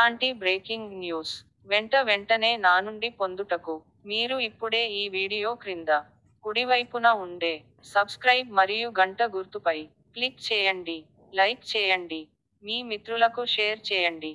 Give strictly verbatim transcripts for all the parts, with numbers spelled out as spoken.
ఇలాంటి breaking news వెంట వెంటనే నా నుండి పొందుటకు మీరు ఇప్పుడే ఈ వీడియో క్రింద కుడివైపున ఉండే సబ్స్క్రైబ్ మరియు గంట గుర్తుపై క్లిక్ చేయండి. లైక్ చేయండి, మీ మిత్రులకు షేర్ చేయండి.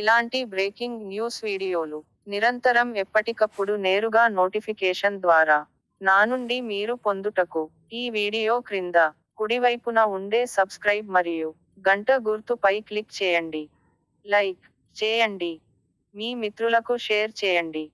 ఇలాంటి బ్రేకింగ్ న్యూస్ వీడియోలు నిరంతరం ఎప్పటికప్పుడు నేరుగా నోటిఫికేషన్ ద్వారా నా నుండి మీరు పొందుటకు ఈ వీడియో క్రింద కుడివైపున ఉండే సబ్స్క్రైబ్ మరియు గంట గుర్తుపై క్లిక్ చేయండి. లైక్ చేయండి. మీ మిత్రులకు షేర్ చేయండి.